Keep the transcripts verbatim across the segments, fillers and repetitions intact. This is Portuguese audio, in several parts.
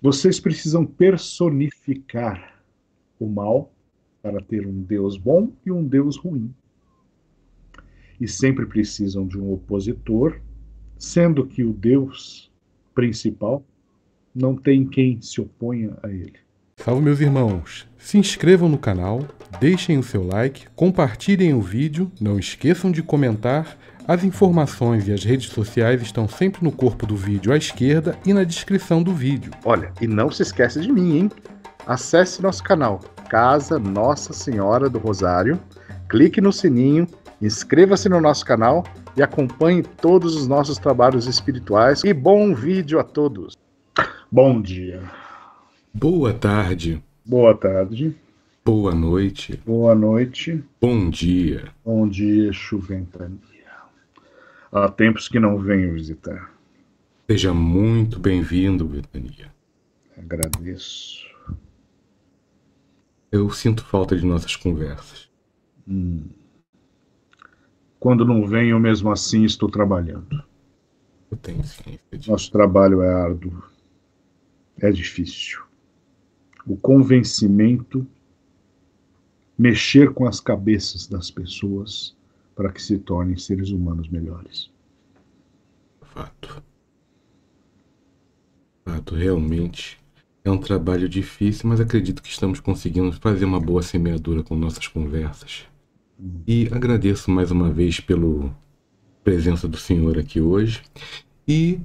Vocês precisam personificar o mal para ter um Deus bom e um Deus ruim. E sempre precisam de um opositor, sendo que o Deus principal não tem quem se oponha a ele. Salve, meus irmãos! Se inscrevam no canal, deixem o seu like, compartilhem o vídeo, não esqueçam de comentar. As informações e as redes sociais estão sempre no corpo do vídeo à esquerda e na descrição do vídeo. Olha, e não se esqueça de mim, hein? Acesse nosso canal, Casa Nossa Senhora do Rosário, clique no sininho, inscreva-se no nosso canal e acompanhe todos os nossos trabalhos espirituais. E bom vídeo a todos! Bom dia! Boa tarde! Boa tarde! Boa noite! Boa noite! Bom dia! Bom dia, Exu Ventania! Há tempos que não venho visitar. Seja muito bem-vindo, Ventania. Agradeço. Eu sinto falta de nossas conversas. Hum. Quando não venho, mesmo assim estou trabalhando. Eu tenho ciência de... Nosso trabalho é árduo. É difícil. O convencimento, mexer com as cabeças das pessoas... para que se tornem seres humanos melhores. Fato. Fato, realmente. É um trabalho difícil, mas acredito que estamos conseguindo fazer uma boa semeadura com nossas conversas. Hum. E agradeço mais uma vez pela presença do senhor aqui hoje. E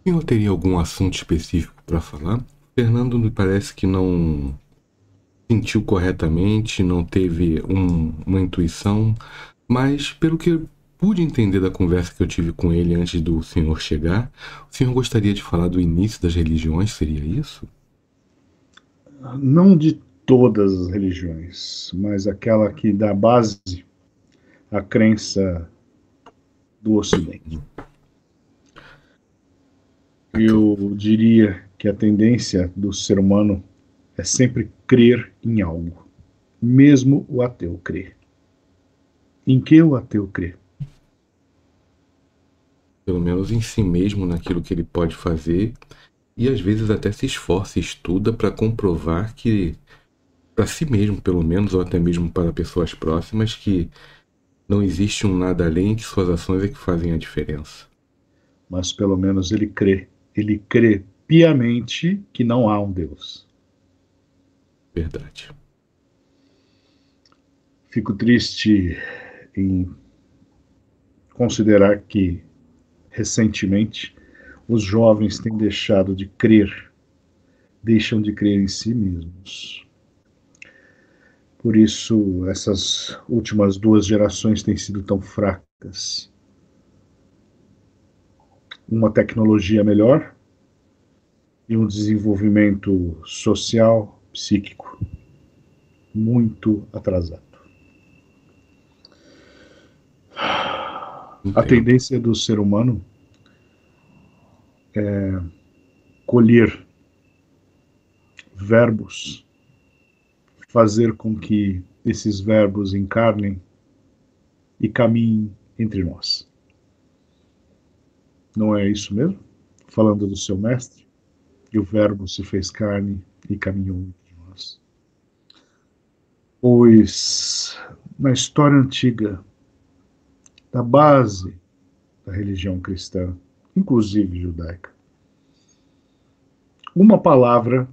o senhor teria algum assunto específico para falar? Fernando me parece que não sentiu corretamente, não teve um, uma intuição... Mas, pelo que eu pude entender da conversa que eu tive com ele antes do senhor chegar, o senhor gostaria de falar do início das religiões, seria isso? Não de todas as religiões, mas aquela que dá base à crença do Ocidente. Eu diria que a tendência do ser humano é sempre crer em algo, mesmo o ateu crer. Em que o ateu crê? Pelo menos em si mesmo, naquilo que ele pode fazer, e às vezes até se esforça e estuda para comprovar que, para si mesmo pelo menos, ou até mesmo para pessoas próximas, que não existe um nada além, que suas ações é que fazem a diferença. Mas pelo menos ele crê, ele crê piamente que não há um Deus. Verdade. Fico triste... em considerar que, recentemente, os jovens têm deixado de crer, deixam de crer em si mesmos. Por isso, essas últimas duas gerações têm sido tão fracas. Uma tecnologia melhor e um desenvolvimento social, psíquico, muito atrasado. Entendo. A tendência do ser humano é colher verbos, fazer com que esses verbos encarnem e caminhem entre nós. Não é isso mesmo? Falando do seu mestre, e o verbo se fez carne e caminhou entre nós. Pois, na história antiga, da base da religião cristã, inclusive judaica. Uma palavra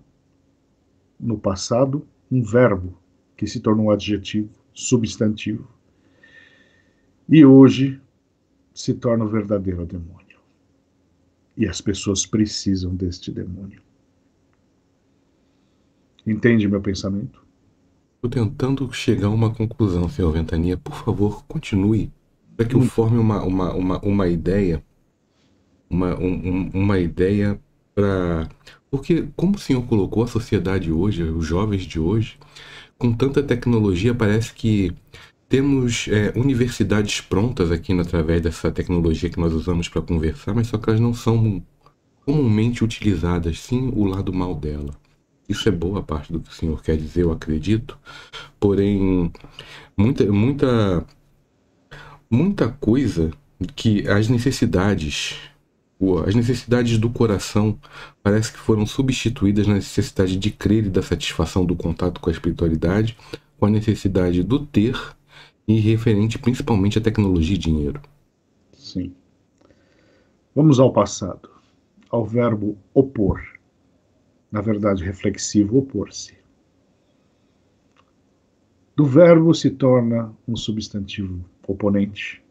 no passado, um verbo que se tornou um adjetivo, substantivo, e hoje se torna o verdadeiro demônio. E as pessoas precisam deste demônio. Entende meu pensamento? Estou tentando chegar a uma conclusão, senhor Ventania. Por favor, continue. Para que eu forme uma, uma, uma, uma ideia, uma, um, uma ideia para... Porque, como o senhor colocou, a sociedade hoje, os jovens de hoje, com tanta tecnologia, parece que temos é, universidades prontas aqui através dessa tecnologia que nós usamos para conversar, mas só que elas não são comumente utilizadas, sim o lado mal dela. Isso é boa parte do que o senhor quer dizer, eu acredito, porém, muita... muita Muita coisa que as necessidades rua. As necessidades do coração parece que foram substituídas na necessidade de crer e da satisfação do contato com a espiritualidade, com a necessidade do ter e referente principalmente à tecnologia e dinheiro. Sim. Vamos ao passado, ao verbo opor, na verdade reflexivo, opor-se. Do verbo se torna um substantivo oponente.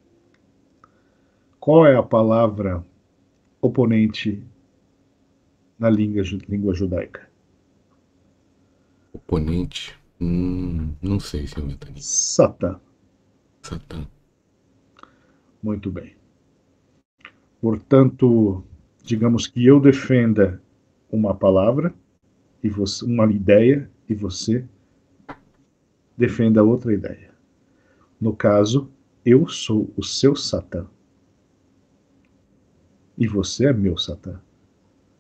Qual é a palavra oponente na língua, língua judaica? Oponente? Hum, não sei, senhor Ventania. Satã. Satã. Muito bem. Portanto, digamos que eu defenda uma palavra, e você, uma ideia, e você defenda outra ideia. No caso, eu sou o seu Satã. E você é meu Satã.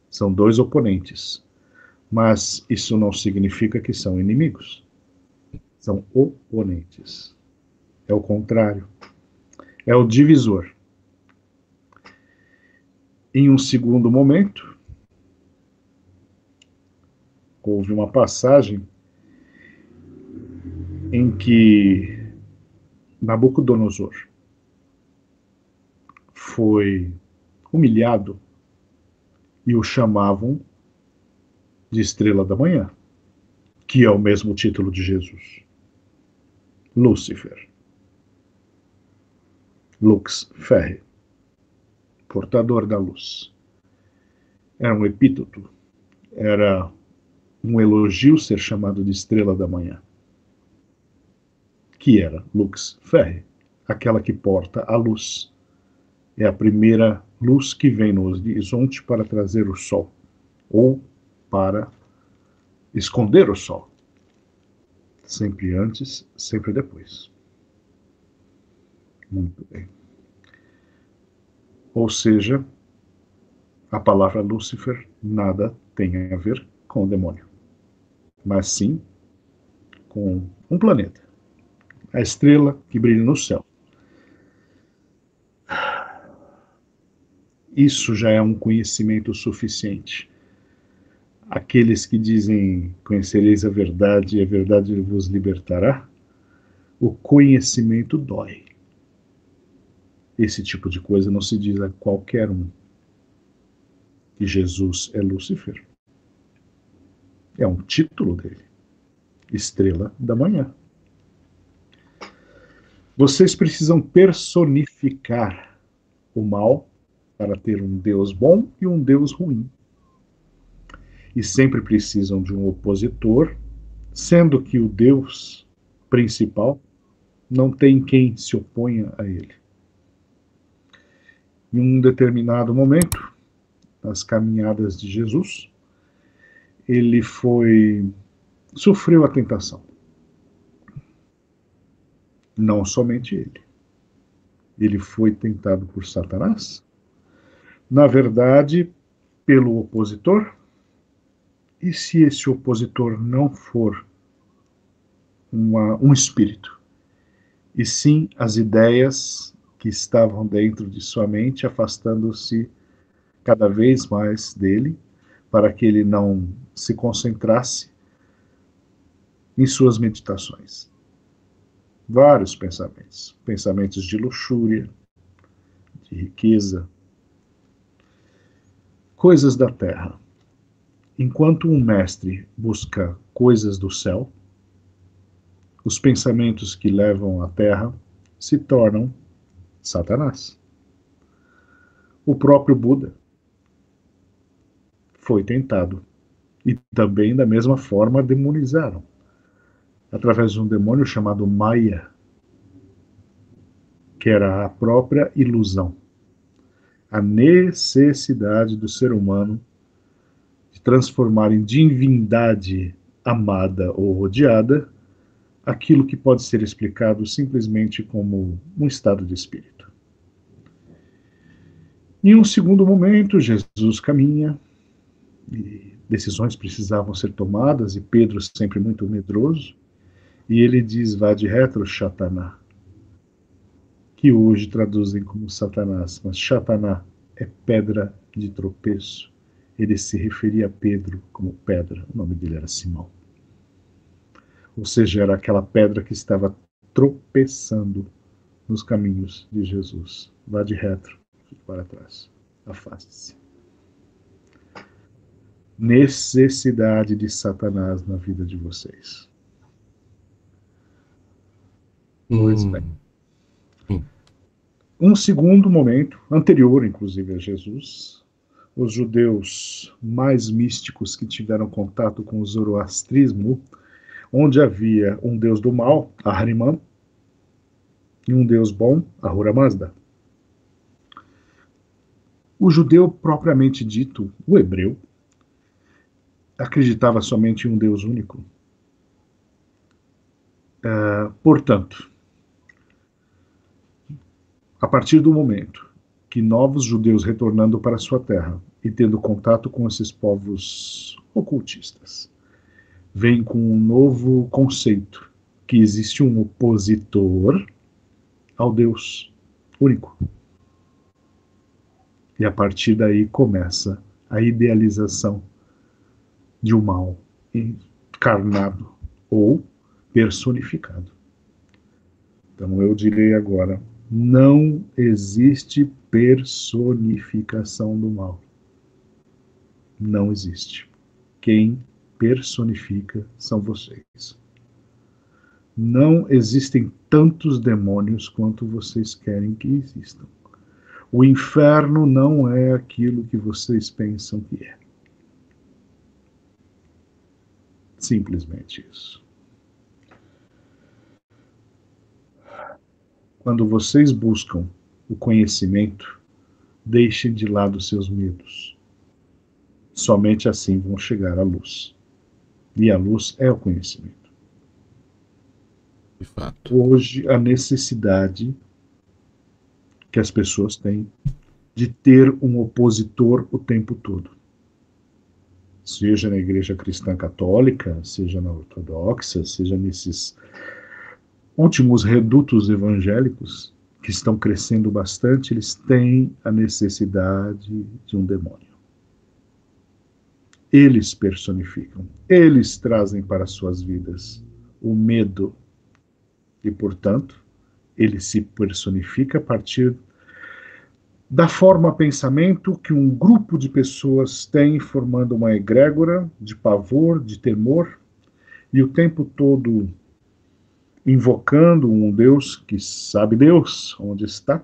São dois oponentes. Mas isso não significa que são inimigos. São oponentes. É o contrário. É o divisor. Em um segundo momento, houve uma passagem em que Nabucodonosor foi humilhado e o chamavam de Estrela da Manhã, que é o mesmo título de Jesus. Lúcifer. Lux Ferre. Portador da luz. Era um epíteto. Era um elogio ser chamado de Estrela da Manhã. Que era Lux Ferre, aquela que porta a luz. É a primeira luz que vem no horizonte para trazer o sol, ou para esconder o sol. Sempre antes, sempre depois. Muito bem. Ou seja, a palavra Lúcifer nada tem a ver com o demônio, mas sim com um planeta. A estrela que brilha no céu. Isso já é um conhecimento suficiente. Aqueles que dizem, conhecereis a verdade, e a verdade vos libertará, o conhecimento dói. Esse tipo de coisa não se diz a qualquer um. E Jesus é Lúcifer. É um título dele. Estrela da Manhã. Vocês precisam personificar o mal para ter um Deus bom e um Deus ruim. E sempre precisam de um opositor, sendo que o Deus principal não tem quem se oponha a ele. Em um determinado momento, nas caminhadas de Jesus, ele foi, sofreu a tentação. Não somente ele. Ele foi tentado por Satanás, na verdade, pelo opositor, e se esse opositor não for uma, um espírito, e sim as ideias que estavam dentro de sua mente, afastando-se cada vez mais dele, para que ele não se concentrasse em suas meditações. Vários pensamentos, pensamentos de luxúria, de riqueza, coisas da terra. Enquanto um mestre busca coisas do céu, os pensamentos que levam à terra se tornam Satanás. O próprio Buda foi tentado e também da mesma forma demonizaram, através de um demônio chamado Maia, que era a própria ilusão. A necessidade do ser humano de transformar em divindade amada ou odiada aquilo que pode ser explicado simplesmente como um estado de espírito. Em um segundo momento, Jesus caminha, e decisões precisavam ser tomadas, e Pedro, sempre muito medroso, e ele diz, vá de retro, Satanás, que hoje traduzem como Satanás, mas Satanás é pedra de tropeço, ele se referia a Pedro como pedra. O nome dele era Simão. Ou seja, era aquela pedra que estava tropeçando nos caminhos de Jesus. Vá de reto, fique para trás, afaste-se. Necessidade de Satanás na vida de vocês. Hum. Pois bem. Hum. Um segundo momento, anterior inclusive a Jesus, os judeus mais místicos que tiveram contato com o zoroastrismo, onde havia um deus do mal, Ahriman, e um deus bom, Ahuramazda. O judeu propriamente dito, o hebreu, acreditava somente em um Deus único. Uh, portanto, a partir do momento que novos judeus retornando para sua terra e tendo contato com esses povos ocultistas, vêm com um novo conceito, que existe um opositor ao Deus único. E a partir daí começa a idealização de um mal encarnado ou personificado. Então eu direi agora, não existe personificação do mal. Não existe. Quem personifica são vocês. Não existem tantos demônios quanto vocês querem que existam. O inferno não é aquilo que vocês pensam que é. Simplesmente isso. Quando vocês buscam o conhecimento, deixem de lado seus medos. Somente assim vão chegar à luz. E a luz é o conhecimento. De fato. Hoje, a necessidade que as pessoas têm de ter um opositor o tempo todo. Seja na igreja cristã católica, seja na ortodoxa, seja nesses últimos redutos evangélicos, que estão crescendo bastante, eles têm a necessidade de um demônio. Eles personificam, eles trazem para suas vidas o medo. E, portanto, ele se personifica a partir da forma pensamento que um grupo de pessoas tem, formando uma egrégora de pavor, de temor, e o tempo todo invocando um Deus que sabe Deus onde está,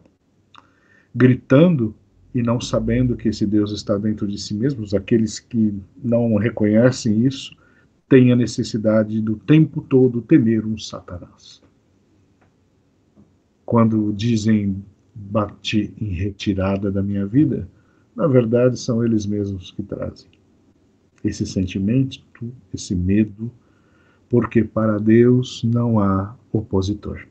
gritando e não sabendo que esse Deus está dentro de si mesmos. Aqueles que não reconhecem isso têm a necessidade do tempo todo temer um Satanás. Quando dizem bati em retirada da minha vida, na verdade são eles mesmos que trazem esse sentimento, esse medo, porque para Deus não há opositor.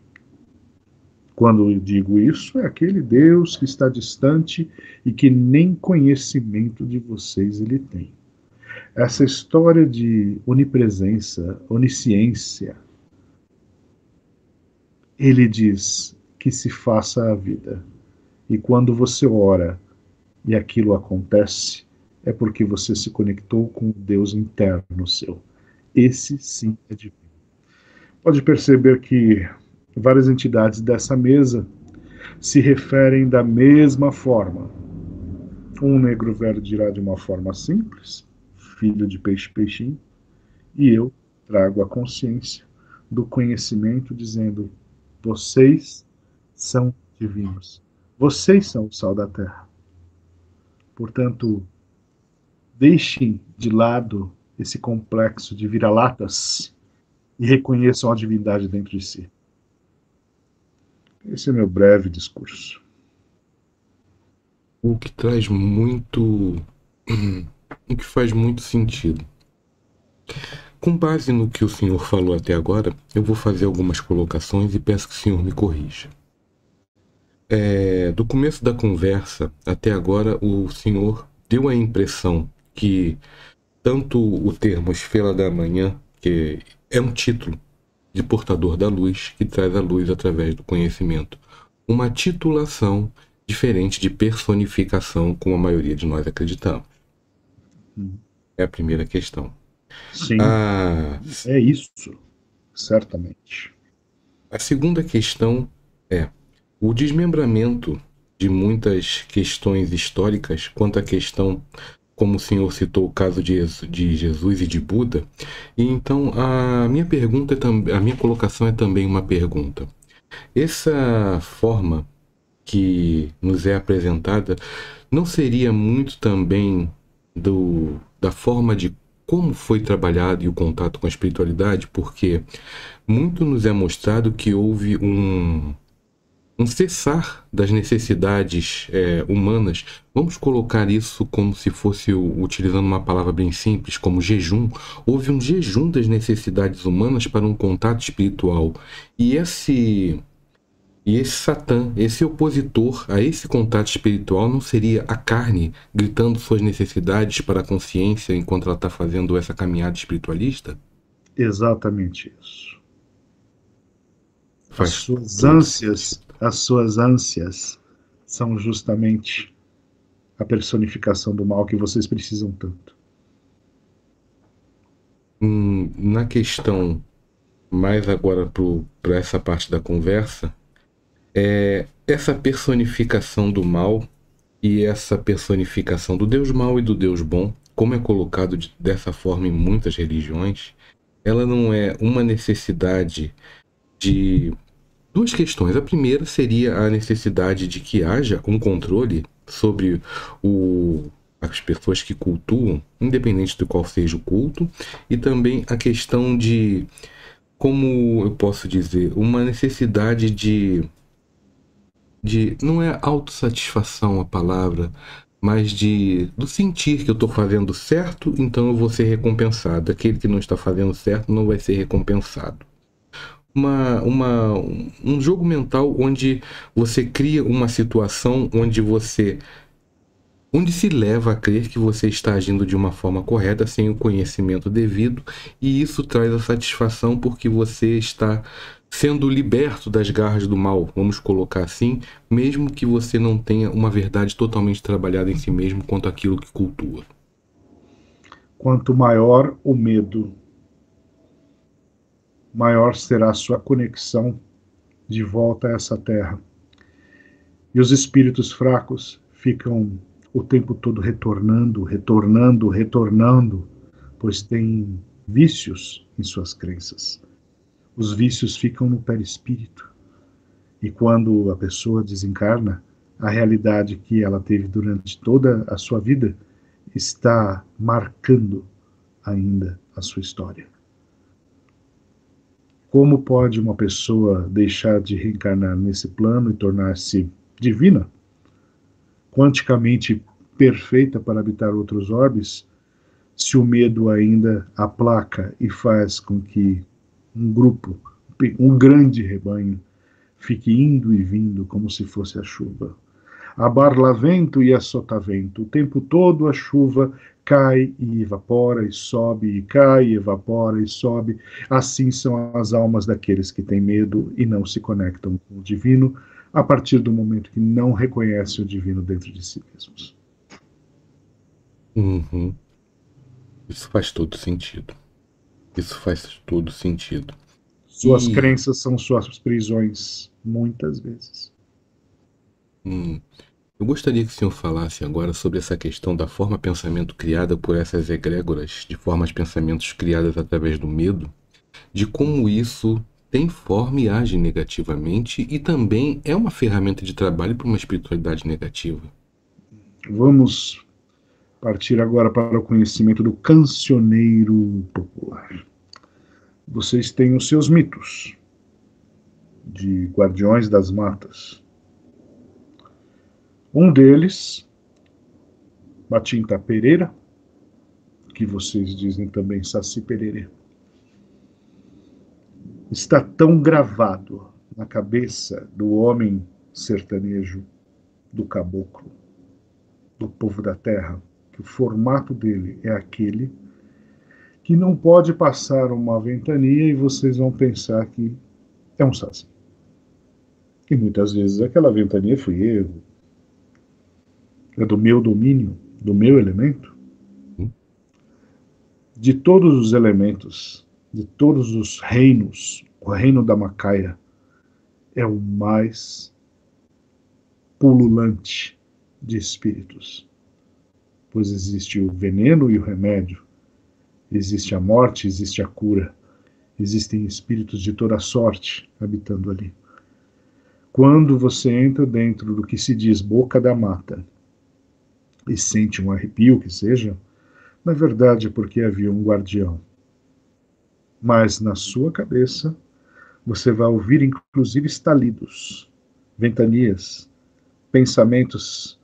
Quando eu digo isso, é aquele Deus que está distante e que nem conhecimento de vocês ele tem. Essa história de onipresença, onisciência, ele diz que se faça a vida. E quando você ora e aquilo acontece, é porque você se conectou com o Deus interno seu. Esse sim é divino. Pode perceber que várias entidades dessa mesa se referem da mesma forma. Um negro velho dirá de uma forma simples, filho de peixe, peixinho, e eu trago a consciência do conhecimento dizendo, vocês são divinos. Vocês são o sal da terra. Portanto, deixem de lado esse complexo de vira-latas e reconheçam a divindade dentro de si. Esse é meu breve discurso. O que traz muito... O que faz muito sentido. Com base no que o senhor falou até agora, eu vou fazer algumas colocações e peço que o senhor me corrija. É, do começo da conversa até agora, o senhor deu a impressão que tanto o termo Estrela da Manhã, que é um título de portador da luz, que traz a luz através do conhecimento, uma titulação diferente de personificação, como a maioria de nós acreditamos. É a primeira questão. Sim, a... é isso, certamente. A segunda questão é o desmembramento de muitas questões históricas quanto à questão, como o senhor citou, o caso de Jesus e de Buda. E então a minha pergunta, a minha colocação é também uma pergunta. Essa forma que nos é apresentada não seria muito também do, da forma de como foi trabalhado e o contato com a espiritualidade? Porque muito nos é mostrado que houve um, um cessar das necessidades é, humanas. Vamos colocar isso como se fosse, utilizando uma palavra bem simples, como jejum. Houve um jejum das necessidades humanas para um contato espiritual. E esse... E esse Satã, esse opositor a esse contato espiritual, não seria a carne gritando suas necessidades para a consciência enquanto ela está fazendo essa caminhada espiritualista? Exatamente isso. Faz as suas ânsias, as suas ânsias são justamente a personificação do mal que vocês precisam tanto. Hum, na questão, mais agora para essa parte da conversa, É, essa personificação do mal e essa personificação do Deus mal e do Deus bom, como é colocado de, dessa forma em muitas religiões, ela não é uma necessidade de... Duas questões. A primeira seria a necessidade de que haja um controle sobre o, as pessoas que cultuam, independente do qual seja o culto, e também a questão de, como eu posso dizer, uma necessidade de... De, não é autossatisfação a palavra, mas de do sentir que eu estou fazendo certo, então eu vou ser recompensado. Aquele que não está fazendo certo não vai ser recompensado. Uma, uma, um jogo mental onde você cria uma situação onde você... onde se leva a crer que você está agindo de uma forma correta, sem o conhecimento devido, e isso traz a satisfação porque você está sendo liberto das garras do mal, vamos colocar assim, mesmo que você não tenha uma verdade totalmente trabalhada em si mesmo quanto àquilo que cultua. Quanto maior o medo, maior será a sua conexão de volta a essa terra. E os espíritos fracos ficam o tempo todo retornando, retornando, retornando, pois tem vícios em suas crenças. Os vícios ficam no perispírito. E quando a pessoa desencarna, a realidade que ela teve durante toda a sua vida está marcando ainda a sua história. Como pode uma pessoa deixar de reencarnar nesse plano e tornar-se divina, quanticamente perfeita para habitar outros orbes, se o medo ainda aplaca e faz com que um grupo, um grande rebanho, fique indo e vindo como se fosse a chuva. A barlavento e a sotavento, o tempo todo a chuva cai e evapora e sobe, e cai e evapora e sobe. Assim são as almas daqueles que têm medo e não se conectam com o divino, a partir do momento que não reconhecem o divino dentro de si mesmos. Uhum. Isso faz todo sentido. Isso faz todo sentido. Suas e... crenças são suas prisões, muitas vezes. Hum. Eu gostaria que o senhor falasse agora sobre essa questão da forma pensamento criada por essas egrégoras, de formas pensamentos criadas através do medo, de como isso tem forma e age negativamente e também é uma ferramenta de trabalho para uma espiritualidade negativa. Vamos partir agora para o conhecimento do cancioneiro popular. Vocês têm os seus mitos de guardiões das matas. Um deles, Matinta Pereira, que vocês dizem também Saci Pereira, está tão gravado na cabeça do homem sertanejo, do caboclo, do povo da terra, que o formato dele é aquele que não pode passar uma ventania e vocês vão pensar que é um saci. E muitas vezes aquela ventania foi erro, é do meu domínio, do meu elemento, de todos os elementos, de todos os reinos, o reino da Macaia é o mais pululante de espíritos, pois existe o veneno e o remédio, existe a morte, existe a cura, existem espíritos de toda sorte habitando ali. Quando você entra dentro do que se diz boca da mata e sente um arrepio, que seja, na verdade é porque havia um guardião. Mas na sua cabeça você vai ouvir inclusive estalidos, ventanias, pensamentos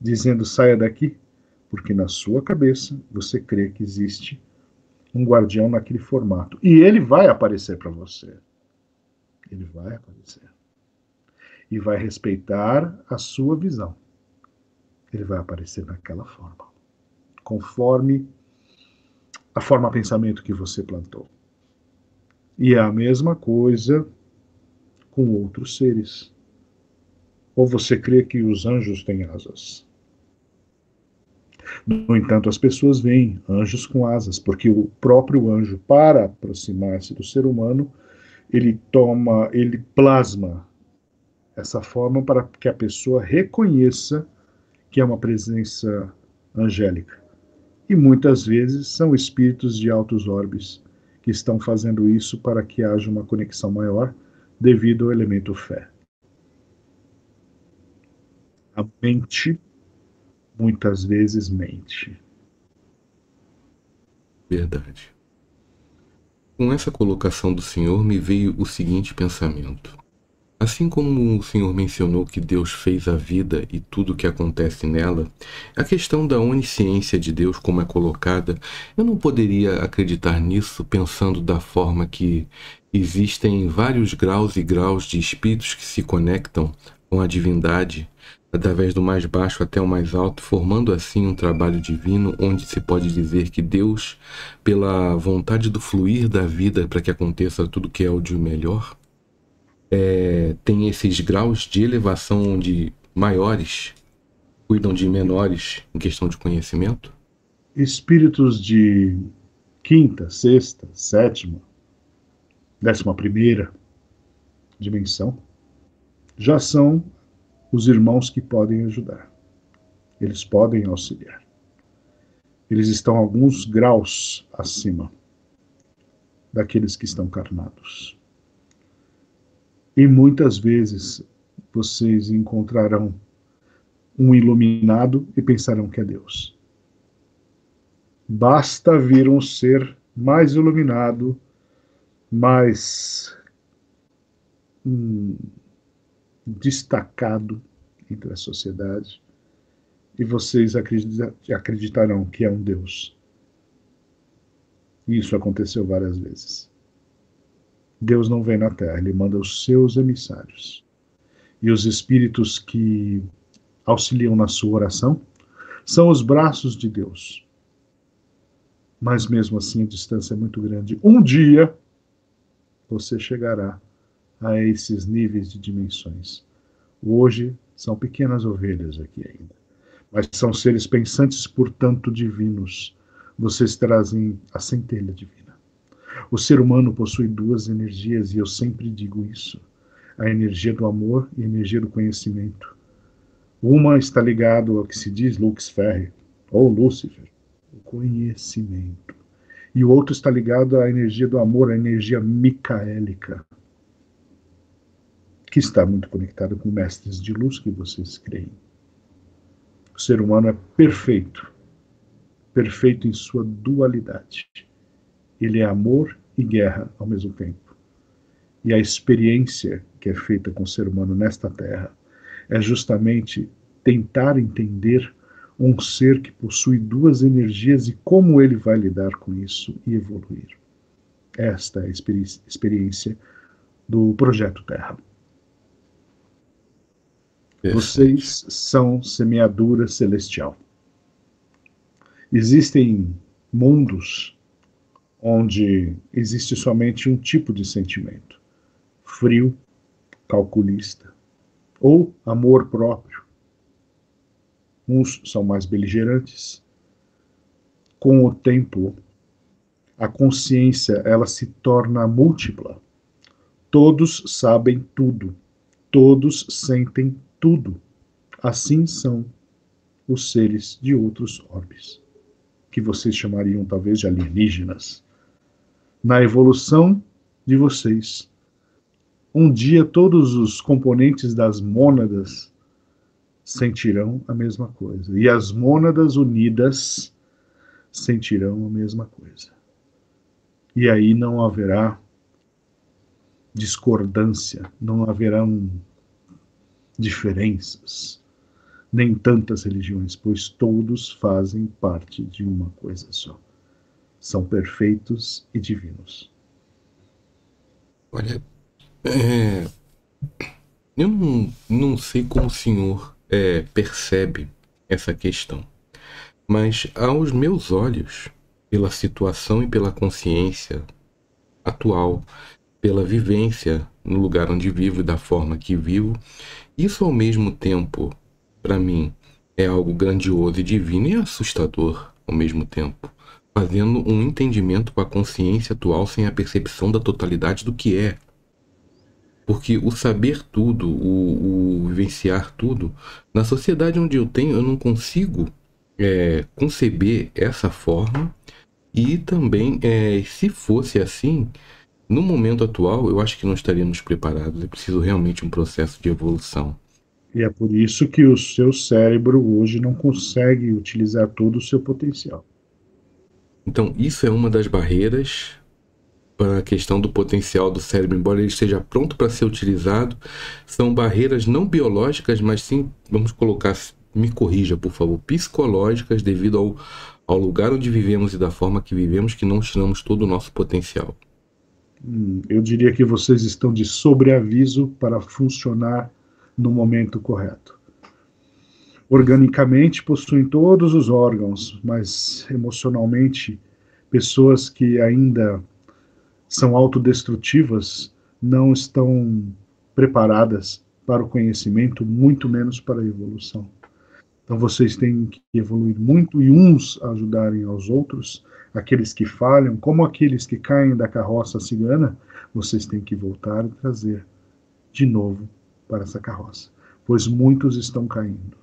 dizendo saia daqui, porque na sua cabeça você crê que existe um guardião naquele formato. E ele vai aparecer para você. Ele vai aparecer. E vai respeitar a sua visão. Ele vai aparecer daquela forma, conforme a forma pensamento que você plantou. E é a mesma coisa com outros seres. Ou você crê que os anjos têm asas? No entanto, as pessoas veem anjos com asas, porque o próprio anjo, para aproximar-se do ser humano, ele toma, ele plasma essa forma para que a pessoa reconheça que é uma presença angélica. E muitas vezes são espíritos de altos orbes que estão fazendo isso para que haja uma conexão maior devido ao elemento fé. A mente muitas vezes mente. Verdade. Com essa colocação do senhor, me veio o seguinte pensamento. Assim como o senhor mencionou que Deus fez a vida e tudo o que acontece nela, a questão da onisciência de Deus como é colocada, eu não poderia acreditar nisso pensando da forma que existem vários graus e graus de espíritos que se conectam com a divindade, através do mais baixo até o mais alto, formando assim um trabalho divino, onde se pode dizer que Deus, pela vontade do fluir da vida para que aconteça tudo que é o de melhor, é, tem esses graus de elevação de maiores, cuidam de menores em questão de conhecimento? Espíritos de quinta, sexta, sétima, décima primeira dimensão, já são os irmãos que podem ajudar. Eles podem auxiliar. Eles estão alguns graus acima daqueles que estão encarnados. E muitas vezes vocês encontrarão um iluminado e pensarão que é Deus. Basta vir um ser mais iluminado, mais hum, destacado entre a sociedade, e vocês acredita, acreditarão que é um Deus. Isso aconteceu várias vezes. Deus não vem na Terra, ele manda os seus emissários. E os espíritos que auxiliam na sua oração são os braços de Deus. Mas mesmo assim a distância é muito grande. Um dia você chegará a esses níveis de dimensões. Hoje são pequenas ovelhas aqui ainda, mas são seres pensantes, portanto divinos. Vocês trazem a centelha divina. O ser humano possui duas energias, e eu sempre digo isso, a energia do amor e a energia do conhecimento. Uma está ligada ao que se diz Lux Ferre, ou Lúcifer, o conhecimento. E o outro está ligado à energia do amor, à energia micaélica, que está muito conectado com mestres de luz que vocês creem. O ser humano é perfeito, perfeito em sua dualidade. Ele é amor e guerra ao mesmo tempo. E a experiência que é feita com o ser humano nesta terra é justamente tentar entender um ser que possui duas energias e como ele vai lidar com isso e evoluir. Esta é a experiência do Projeto Terra. Vocês são semeadura celestial. Existem mundos onde existe somente um tipo de sentimento. Frio, calculista. Ou amor próprio. uns são mais beligerantes. Com o tempo, a consciência ela se torna múltipla. Todos sabem tudo. Todos sentem tudo. Assim são os seres de outros orbes, que vocês chamariam talvez de alienígenas. Na evolução de vocês, um dia todos os componentes das mônadas sentirão a mesma coisa. E as mônadas unidas sentirão a mesma coisa. E aí não haverá discordância, não haverão diferenças, nem tantas religiões, pois todos fazem parte de uma coisa só. São perfeitos e divinos. Olha, é, eu não, não sei como o senhor é, percebe essa questão, mas aos meus olhos, pela situação e pela consciência atual, pela vivência no lugar onde vivo e da forma que vivo, isso ao mesmo tempo, para mim, é algo grandioso e divino e assustador ao mesmo tempo, fazendo um entendimento com a consciência atual sem a percepção da totalidade do que é. Porque o saber tudo, o, o vivenciar tudo, na sociedade onde eu tenho, eu não consigo é, conceber essa forma e também, é, se fosse assim, no momento atual, eu acho que não estaríamos preparados. É preciso realmente um processo de evolução. E é por isso que o seu cérebro hoje não consegue utilizar todo o seu potencial. Então, isso é uma das barreiras para a questão do potencial do cérebro. Embora ele esteja pronto para ser utilizado, são barreiras não biológicas, mas sim, vamos colocar, me corrija, por favor, psicológicas, devido ao, ao lugar onde vivemos e da forma que vivemos, que não tiramos todo o nosso potencial. Hum, eu diria que vocês estão de sobreaviso para funcionar no momento correto. Organicamente possuem todos os órgãos, mas emocionalmente pessoas que ainda são autodestrutivas não estão preparadas para o conhecimento, muito menos para a evolução. Então vocês têm que evoluir muito e uns ajudarem aos outros, aqueles que falham, como aqueles que caem da carroça cigana, vocês têm que voltar e trazer de novo para essa carroça, pois muitos estão caindo.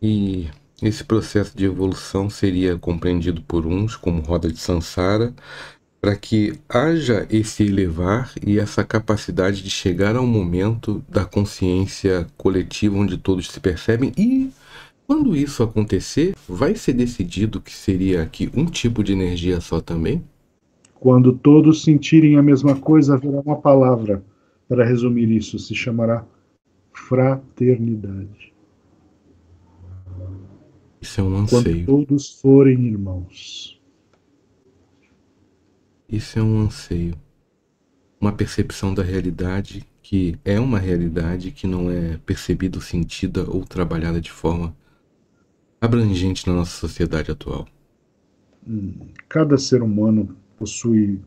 E esse processo de evolução seria compreendido por uns como roda de Sansara, para que haja esse elevar e essa capacidade de chegar ao momento da consciência coletiva onde todos se percebem e, quando isso acontecer, vai ser decidido que seria aqui um tipo de energia só também? Quando todos sentirem a mesma coisa, haverá uma palavra para resumir isso. Se chamará fraternidade. Isso é um anseio. Quando todos forem irmãos. Isso é um anseio. Uma percepção da realidade que é uma realidade que não é percebida, sentida ou trabalhada de forma abrangente na nossa sociedade atual. Cada ser humano possui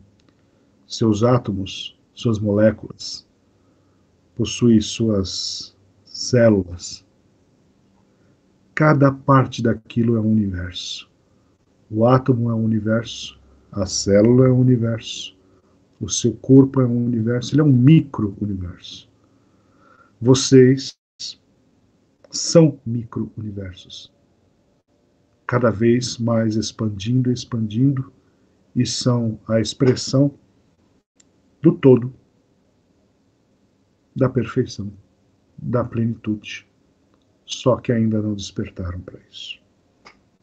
seus átomos, suas moléculas, possui suas células. Cada parte daquilo é um universo. O átomo é um universo, a célula é um universo, o seu corpo é um universo, ele é um micro-universo. Vocês são micro-universos, cada vez mais expandindo, expandindo, e são a expressão do todo, da perfeição, da plenitude. Só que ainda não despertaram para isso.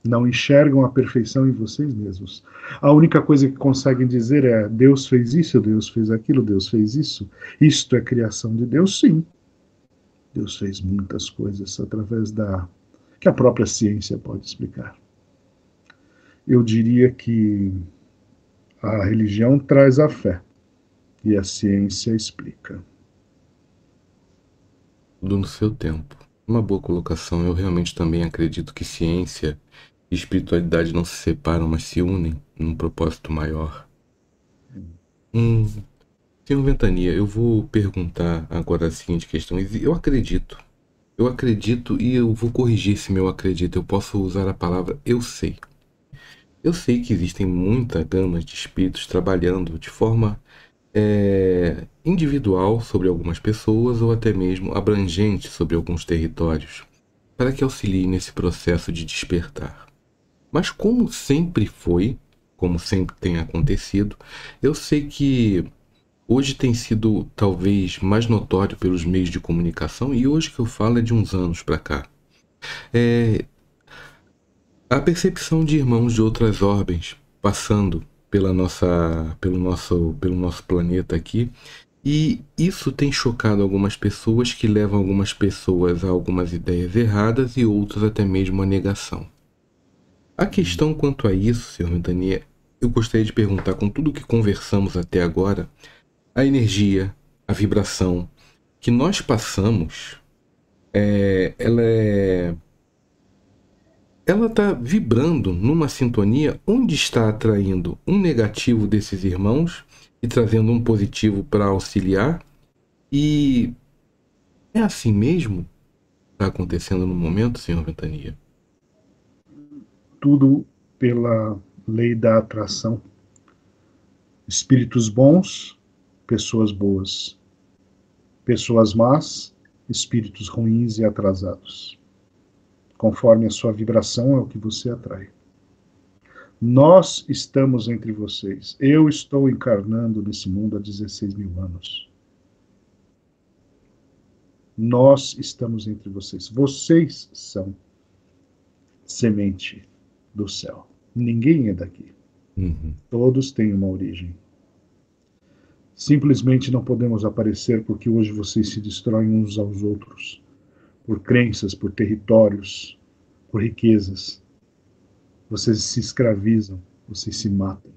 Não enxergam a perfeição em vocês mesmos. A única coisa que conseguem dizer é: Deus fez isso, Deus fez aquilo, Deus fez isso. Isto é criação de Deus, sim. Deus fez muitas coisas através da... que a própria ciência pode explicar. Eu diria que a religião traz a fé e a ciência explica. Tudo no seu tempo. Uma boa colocação. Eu realmente também acredito que ciência e espiritualidade não se separam, mas se unem num propósito maior. Hum, senhor Ventania, eu vou perguntar agora a seguinte questão. Eu acredito Eu acredito, e eu vou corrigir esse meu acredito, eu posso usar a palavra eu sei. Eu sei que existem muita gama de espíritos trabalhando de forma é, individual sobre algumas pessoas ou até mesmo abrangente sobre alguns territórios, para que auxilie nesse processo de despertar. Mas como sempre foi, como sempre tem acontecido, eu sei que hoje tem sido talvez mais notório pelos meios de comunicação, e hoje que eu falo é de uns anos para cá. É, a percepção de irmãos de outras ordens passando pela nossa, pelo, nosso, pelo nosso planeta aqui, e isso tem chocado algumas pessoas, que levam algumas pessoas a algumas ideias erradas e outras até mesmo a negação. A questão quanto a isso, senhor Ventania, eu gostaria de perguntar, com tudo que conversamos até agora, a energia, a vibração que nós passamos, é, ela é, ela está vibrando numa sintonia onde está atraindo um negativo desses irmãos e trazendo um positivo para auxiliar. E é assim mesmo que está acontecendo no momento, senhor Ventania? Tudo pela lei da atração. Espíritos bons, pessoas boas. Pessoas más, espíritos ruins e atrasados. Conforme a sua vibração é o que você atrai. Nós estamos entre vocês. Eu estou encarnando nesse mundo há dezesseis mil anos. Nós estamos entre vocês. Vocês são semente do céu. Ninguém é daqui. Uhum. Todos têm uma origem. Simplesmente não podemos aparecer porque hoje vocês se destroem uns aos outros, por crenças, por territórios, por riquezas. Vocês se escravizam, vocês se matam.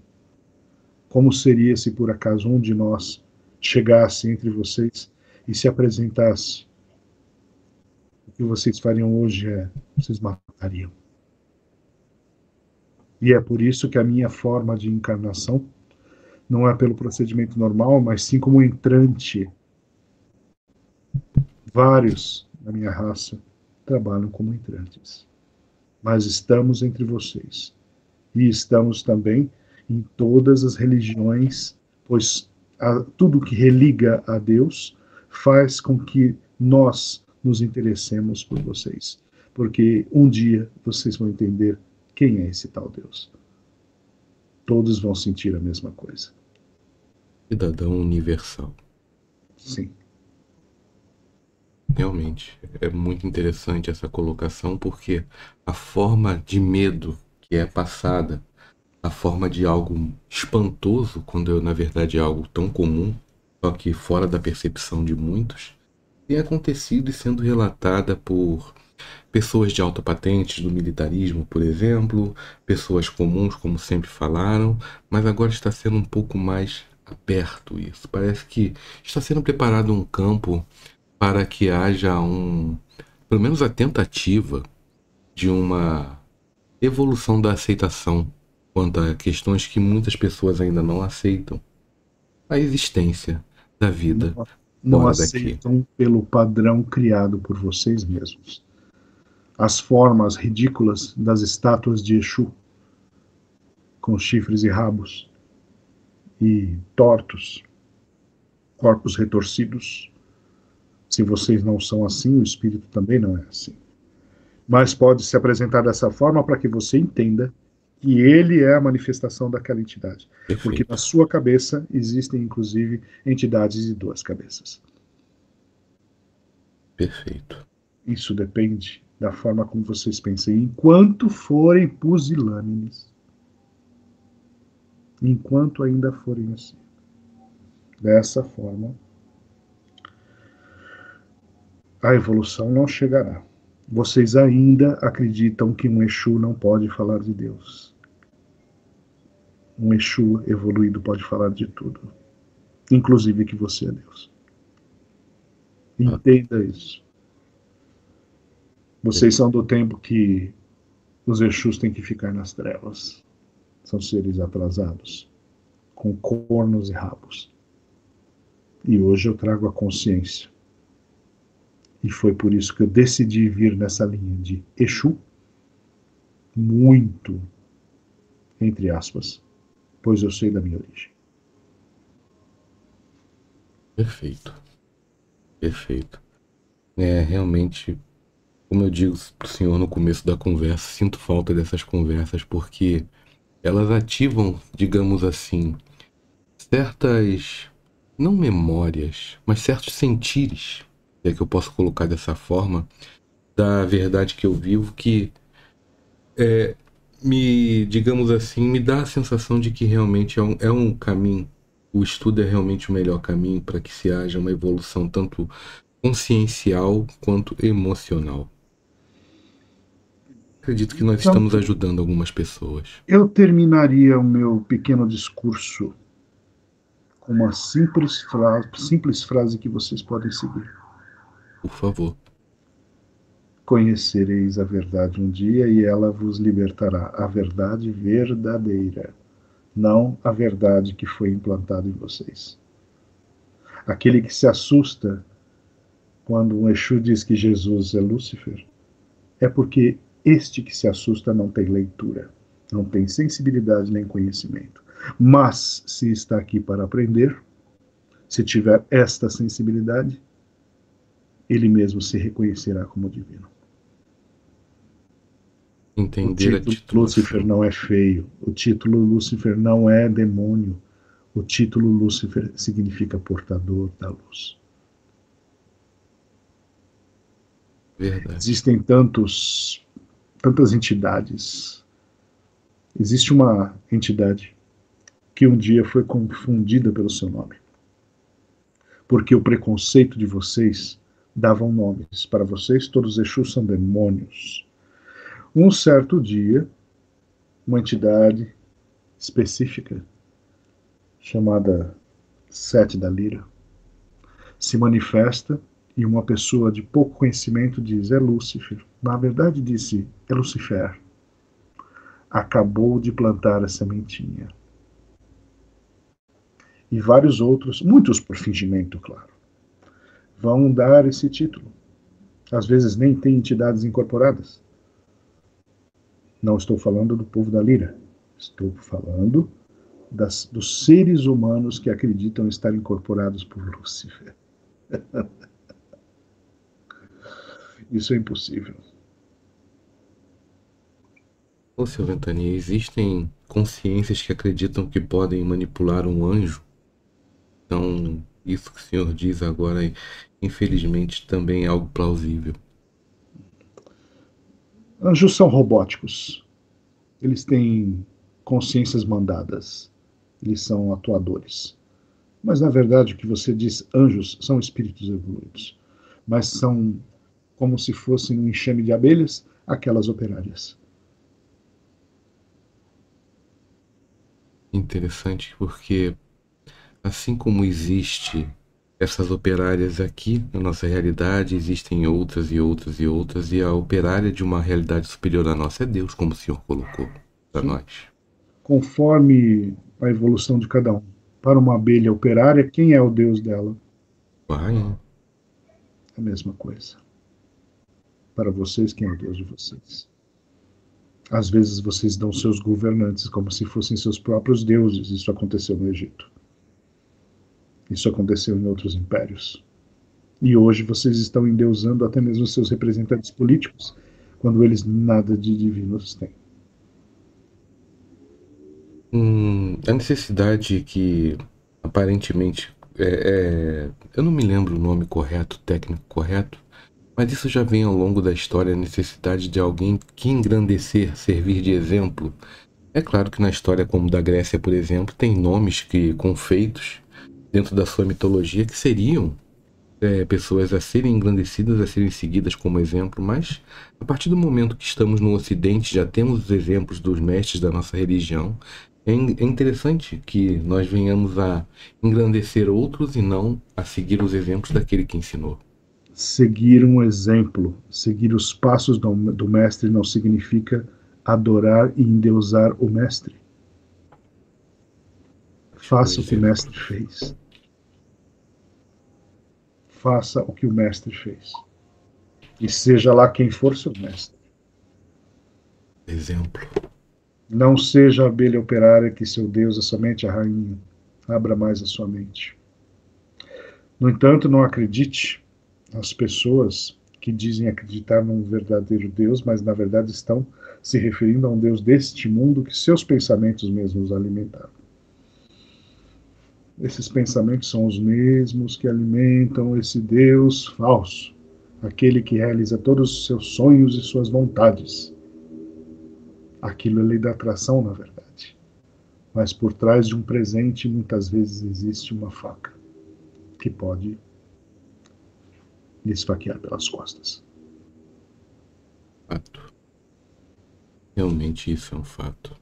Como seria se por acaso um de nós chegasse entre vocês e se apresentasse? O que vocês fariam hoje é, vocês matariam. E é por isso que a minha forma de encarnação não é pelo procedimento normal, mas sim como entrante. Vários da minha raça trabalham como entrantes. Mas estamos entre vocês. E estamos também em todas as religiões, pois a, tudo que religa a Deus faz com que nós nos interessemos por vocês. Porque um dia vocês vão entender quem é esse tal Deus. Todos vão sentir a mesma coisa. Cidadão universal. Sim. Realmente, é muito interessante essa colocação, porque a forma de medo que é passada, a forma de algo espantoso, quando na verdade é algo tão comum, só que fora da percepção de muitos, tem acontecido e sendo relatada por pessoas de alta patente do militarismo, por exemplo, pessoas comuns, como sempre falaram, mas agora está sendo um pouco mais aberto isso. Parece que está sendo preparado um campo para que haja um, pelo menos a tentativa de uma evolução da aceitação quanto a questões que muitas pessoas ainda não aceitam. A existência da vida. Não, não aceitam daqui. Pelo padrão criado por vocês mesmos. As formas ridículas das estátuas de Exu, com chifres e rabos, e tortos, corpos retorcidos. Se vocês não são assim, o espírito também não é assim. Mas pode se apresentar dessa forma para que você entenda que ele é a manifestação daquela entidade. Perfeito. Porque na sua cabeça existem, inclusive, entidades de duas cabeças. Perfeito. Isso depende da forma como vocês pensem. Enquanto forem pusilânimes. Enquanto ainda forem assim. Dessa forma, a evolução não chegará. Vocês ainda acreditam que um Exu não pode falar de Deus. Um Exu evoluído pode falar de tudo. Inclusive que você é Deus. Entenda isso. Vocês são do tempo que os Exus têm que ficar nas trevas. São seres atrasados, com cornos e rabos. E hoje eu trago a consciência. E foi por isso que eu decidi vir nessa linha de Exu, muito, entre aspas, pois eu sei da minha origem. Perfeito. Perfeito. É, realmente, como eu digo para o senhor no começo da conversa, sinto falta dessas conversas, porque elas ativam, digamos assim, certas, não memórias, mas certos sentires, se é que eu posso colocar dessa forma, da verdade que eu vivo, que é, me, digamos assim, me dá a sensação de que realmente é um, é um caminho, o estudo é realmente o melhor caminho para que se haja uma evolução tanto consciencial quanto emocional. Acredito que nós então estamos ajudando algumas pessoas. Eu terminaria o meu pequeno discurso com uma simples frase, simples frase que vocês podem seguir. Por favor. Conhecereis a verdade um dia e ela vos libertará. A verdade verdadeira, não a verdade que foi implantada em vocês. Aquele que se assusta quando um Exu diz que Jesus é Lúcifer, é porque este que se assusta não tem leitura, não tem sensibilidade nem conhecimento. Mas, se está aqui para aprender, se tiver esta sensibilidade, ele mesmo se reconhecerá como divino. Entender a titulação. O título Lúcifer não é feio, o título Lúcifer não é demônio, o título Lúcifer significa portador da luz. Verdade. Existem tantos, tantas entidades. Existe uma entidade que um dia foi confundida pelo seu nome, porque o preconceito de vocês davam nomes. Para vocês, todos os Exus são demônios. Um certo dia, uma entidade específica, chamada Sete da Lira, se manifesta. E uma pessoa de pouco conhecimento diz, é Lúcifer. Na verdade disse, é Lucifer. Acabou de plantar a sementinha. E vários outros, muitos por fingimento, claro, vão dar esse título. Às vezes nem tem entidades incorporadas. Não estou falando do povo da Lira. Estou falando das, dos seres humanos que acreditam estar incorporados por Lúcifer. Isso é impossível. Ô, seu Ventania, existem consciências que acreditam que podem manipular um anjo? Então, isso que o senhor diz agora, infelizmente, também é algo plausível. Anjos são robóticos. Eles têm consciências mandadas. Eles são atuadores. Mas, na verdade, o que você diz, anjos são espíritos evoluídos. Mas são como se fossem um enxame de abelhas, aquelas operárias. Interessante, porque assim como existe essas operárias aqui na nossa realidade, existem outras e outras e outras, e a operária de uma realidade superior à nossa é Deus, como o senhor colocou para nós. Conforme a evolução de cada um. Para uma abelha operária, quem é o Deus dela? Vai. É a mesma coisa. Para vocês, quem é o Deus de vocês? Às vezes vocês dão seus governantes como se fossem seus próprios deuses. Isso aconteceu no Egito. Isso aconteceu em outros impérios. E hoje vocês estão endeusando até mesmo seus representantes políticos, quando eles nada de divinos têm. Hum, a necessidade que aparentemente... É, é, eu não me lembro o nome correto, técnico correto, mas isso já vem ao longo da história, a necessidade de alguém que engrandecer, servir de exemplo. É claro que na história como da Grécia, por exemplo, tem nomes que, confeitos dentro da sua mitologia que seriam é, pessoas a serem engrandecidas, a serem seguidas como exemplo, mas a partir do momento que estamos no Ocidente, já temos os exemplos dos mestres da nossa religião, é interessante que nós venhamos a engrandecer outros e não a seguir os exemplos daquele que ensinou. Seguir um exemplo, seguir os passos do, do mestre não significa adorar e endeusar o mestre. Faça o que o mestre fez. Faça o que o mestre fez. E seja lá quem for seu mestre. Exemplo. Não seja a abelha operária que seu Deus é somente a rainha. Abra mais a sua mente. No entanto, não acredite nas pessoas que dizem acreditar num verdadeiro Deus, mas na verdade estão se referindo a um Deus deste mundo que seus pensamentos mesmos alimentaram. Esses pensamentos são os mesmos que alimentam esse Deus falso, aquele que realiza todos os seus sonhos e suas vontades. Aquilo é lei da atração, na verdade. Mas por trás de um presente, muitas vezes existe uma faca que pode esfaquear pelas costas. Fato. Realmente isso é um fato.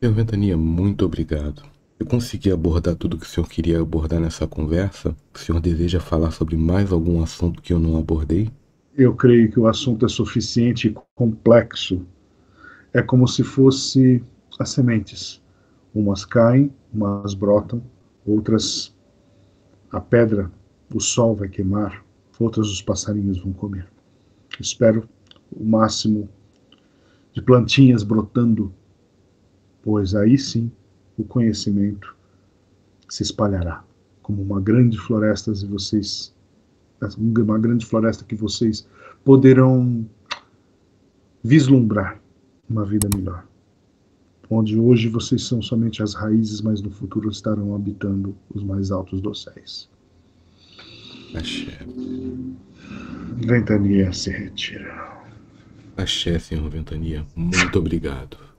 Senhor Ventania, muito obrigado. Eu consegui abordar tudo que o senhor queria abordar nessa conversa? O senhor deseja falar sobre mais algum assunto que eu não abordei? Eu creio que o assunto é suficiente e complexo. É como se fosse as sementes. Umas caem, umas brotam, outras a pedra, o sol vai queimar, outras os passarinhos vão comer. Espero o máximo de plantinhas brotando, pois aí sim o conhecimento se espalhará como uma grande floresta e vocês, uma grande floresta que vocês poderão vislumbrar uma vida melhor, onde hoje vocês são somente as raízes, mas no futuro estarão habitando os mais altos dosséis. Axé. Ventania se retira. Axé, senhor Ventania, muito obrigado.